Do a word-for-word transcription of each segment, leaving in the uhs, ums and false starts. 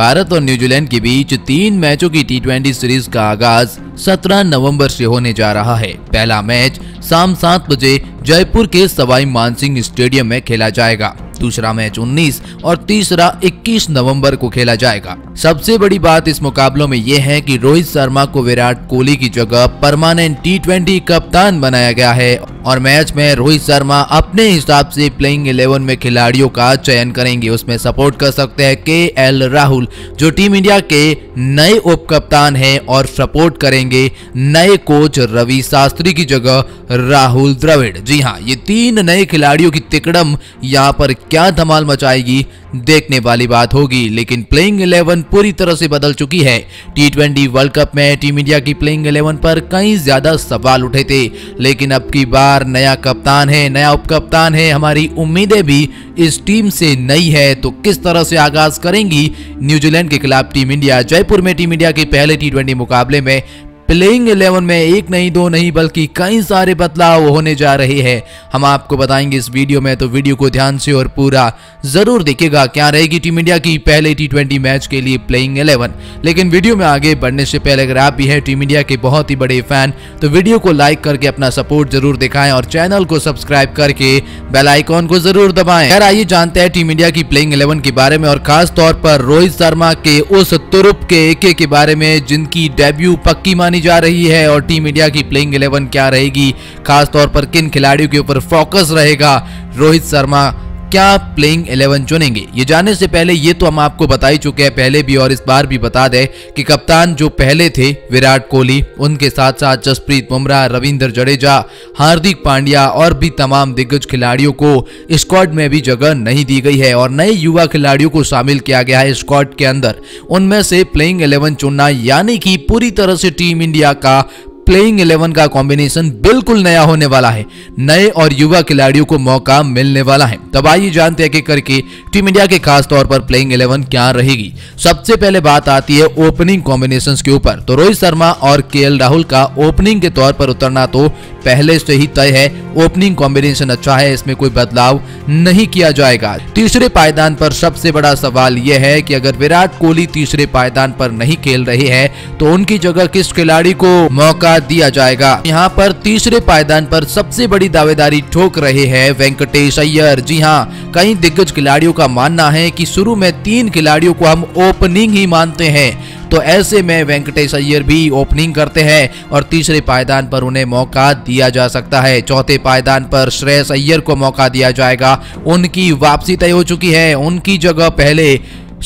भारत और न्यूजीलैंड के बीच तीन मैचों की टी ट्वेंटी सीरीज का आगाज सत्रह नवंबर से होने जा रहा है। पहला मैच शाम सात बजे जयपुर के सवाई मानसिंह स्टेडियम में खेला जाएगा। दूसरा मैच उन्नीस और तीसरा इक्कीस नवंबर को खेला जाएगा। सबसे बड़ी बात इस मुकाबलों में ये है कि रोहित शर्मा को विराट कोहली की जगह परमानेंट टी ट्वेंटी कप्तान बनाया गया है और मैच में रोहित शर्मा अपने हिसाब से प्लेइंग इलेवन में खिलाड़ियों का चयन करेंगे। उसमें सपोर्ट कर सकते हैं के एल राहुल, जो टीम इंडिया के नए उप कप्तान हैं, और सपोर्ट करेंगे नए कोच रवि शास्त्री की जगह राहुल द्रविड़। जी हाँ, ये तीन नए खिलाड़ियों की तिकड़म यहाँ पर क्या धमाल मचाएगी, देखने वाली बात होगी। लेकिन प्लेइंग इलेवन पूरी तरह से बदल चुकी है। टी ट्वेंटी वर्ल्ड कप में टीम इंडिया की प्लेइंग इलेवन पर कई ज्यादा सवाल उठे थे, लेकिन अब की बार नया कप्तान है, नया उप कप्तान है। हमारी उम्मीदें भी इस टीम से नई है, तो किस तरह से आगाज करेंगी न्यूजीलैंड के खिलाफ टीम इंडिया। जयपुर में टीम इंडिया के पहले टी ट्वेंटी मुकाबले में प्लेइंग इलेवन में एक नहीं, दो नहीं, बल्कि कई सारे बदलाव होने जा रहे हैं। हम आपको बताएंगे इस वीडियो में, तो वीडियो को ध्यान से और पूरा जरूर देखिएगा। क्या रहेगी टीम इंडिया की पहले टी ट्वेंटी मैच के लिए प्लेइंग इलेवन। लेकिन वीडियो में आगे बढ़ने से पहले अगर आप भी हैं टीम इंडिया के बहुत ही बड़े फैन, तो वीडियो को लाइक करके अपना सपोर्ट जरूर दिखाएं और चैनल को सब्सक्राइब करके बेल आइकॉन को जरूर दबाएं। खैर, आइए जानते हैं टीम इंडिया की प्लेइंग इलेवन के बारे में, और खास तौर पर रोहित शर्मा के उस तुरुप के एके के बारे में जिनकी डेब्यू पक्की मानी जा रही है। और टीम इंडिया की प्लेइंग इलेवन क्या रहेगी, खासतौर पर किन खिलाड़ियों के ऊपर फोकस रहेगा, रोहित शर्मा क्या प्लेइंग इलेवन चुनेंगे, ये जानने से पहले ये तो हम आपको बता ही चुके हैं पहले भी और इस बार भी बता दें कि कप्तान जो पहले थे विराट कोहली, उनके साथ साथ जसप्रीत बुमराह, रविंद्र जडेजा, हार्दिक पांड्या और भी तमाम दिग्गज खिलाड़ियों को स्क्वाड में भी जगह नहीं दी गई है और नए युवा खिलाड़ियों को शामिल किया गया है स्क्वाड के अंदर। उनमें से प्लेइंग इलेवन चुनना यानी कि पूरी तरह से टीम इंडिया का प्लेइंग इलेवन का कॉम्बिनेशन बिल्कुल नया होने वाला है। नए और युवा खिलाड़ियों को मौका मिलने वाला है। तब आइए जानते हैं कि करके टीम इंडिया के खास तौर पर प्लेइंग इलेवन क्या रहेगी। सबसे पहले बात आती है ओपनिंग कॉम्बिनेशंस के ऊपर, तो रोहित शर्मा और के एल राहुल का ओपनिंग के तौर पर उतरना तो पहले से ही तय है। ओपनिंग कॉम्बिनेशन अच्छा है, इसमें कोई बदलाव नहीं किया जाएगा। तीसरे पायदान पर सबसे बड़ा सवाल यह है कि अगर विराट कोहली तीसरे पायदान पर नहीं खेल रहे हैं तो उनकी जगह किस खिलाड़ी को मौका दिया जाएगा। यहाँ पर तीसरे पायदान पर सबसे बड़ी दावेदारी ठोक रहे हैं वेंकटेश अय्यर। जी हाँ, कई दिग्गज खिलाड़ियों का मानना है कि शुरू में तीन खिलाड़ियों को हम ओपनिंग ही मानते हैं, तो ऐसे में वेंकटेश अय्यर भी ओपनिंग करते हैं और तीसरे पायदान पर उन्हें मौका दिया जा सकता है। चौथे पायदान पर श्रेयस अय्यर को मौका दिया जाएगा, उनकी वापसी तय हो चुकी है। उनकी जगह पहले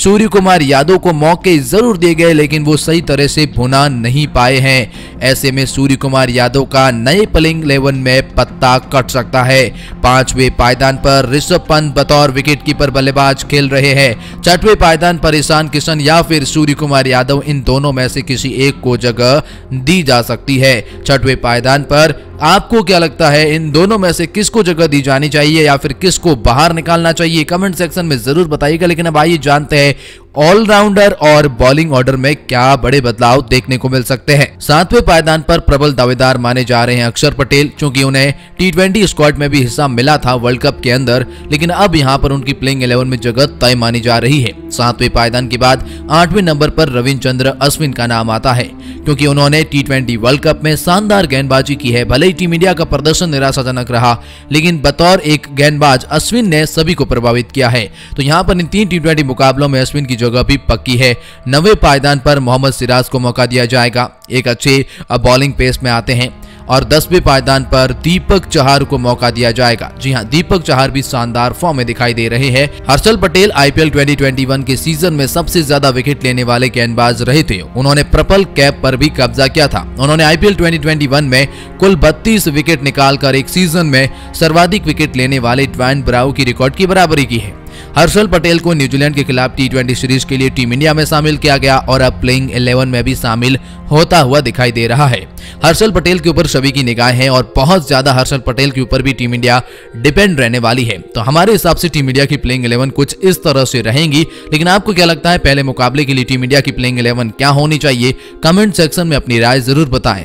सूर्यकुमार यादव को मौके जरूर दिए गए, लेकिन वो सही तरह से भुना नहीं पाए हैं। ऐसे में सूर्यकुमार यादव का नए प्लेइंग इलेवन में पत्ता कट सकता है। पांचवें पायदान पर ऋषभ पंत बतौर विकेटकीपर बल्लेबाज खेल रहे हैं। छठवें पायदान पर ईशान किशन या फिर सूर्यकुमार यादव, इन दोनों में से किसी एक को जगह दी जा सकती है। छठवें पायदान पर आपको क्या लगता है, इन दोनों में से किसको जगह दी जानी चाहिए या फिर किसको बाहर निकालना चाहिए, कमेंट सेक्शन में जरूर बताइएगा। लेकिन अब आइए जानते हैं ऑलराउंडर और बॉलिंग ऑर्डर में क्या बड़े बदलाव देखने को मिल सकते हैं। सातवें पायदान पर प्रबल दावेदार माने जा रहे हैं अक्षर पटेल, चूंकि उन्हें टी ट्वेंटी स्क्वाड में भी हिस्सा मिला था वर्ल्ड कप के अंदर, लेकिन अब यहाँ पर उनकी प्लेइंग इलेवन में जगह तय मानी जा रही है। सातवें पायदान के बाद आठवें नंबर पर रविंद्र चंद्र अश्विन का नाम आता है, क्योंकि उन्होंने टी ट्वेंटी वर्ल्ड कप में शानदार गेंदबाजी की है। भले ही टीम इंडिया का प्रदर्शन निराशाजनक रहा, लेकिन बतौर एक गेंदबाज अश्विन ने सभी को प्रभावित किया है। तो यहाँ पर इन तीन टी ट्वेंटी मुकाबलों में अश्विन की जगह भी पक्की है। नवे पायदान पर मोहम्मद सिराज को मौका दिया जाएगा, एक अच्छे बॉलिंग पेस में आते हैं। और दसवें पायदान पर दीपक चौहार को मौका दिया जाएगा। जी हाँ, दीपक चौहार भी शानदार फॉर्म में दिखाई दे रहे हैं। Harshal Patel IPL twenty twenty one के सीजन में सबसे ज्यादा विकेट लेने वाले गेंदबाज रहे थे। उन्होंने पर्पल कैप पर भी कब्जा किया था। उन्होंने आईपीएल ट्वेंटी ट्वेंटी वन में कुल बत्तीस विकेट निकालकर एक सीजन में सर्वाधिक विकेट लेने वाले ड्वायन ब्रावो की रिकॉर्ड की बराबरी की है। हर्षल पटेल को न्यूजीलैंड के खिलाफ टी ट्वेंटी सीरीज के लिए टीम इंडिया में शामिल किया गया और अब प्लेइंग इलेवन में भी शामिल होता हुआ दिखाई दे रहा है। हर्षल पटेल के ऊपर सभी की निगाहें हैं और बहुत ज्यादा हर्षल पटेल के ऊपर भी टीम इंडिया डिपेंड रहने वाली है। तो हमारे हिसाब से टीम इंडिया की प्लेइंग इलेवन कुछ इस तरह से रहेंगी। लेकिन आपको क्या लगता है पहले मुकाबले के लिए टीम इंडिया की प्लेइंग इलेवन क्या होनी चाहिए, कमेंट सेक्शन में अपनी राय जरूर बताएं।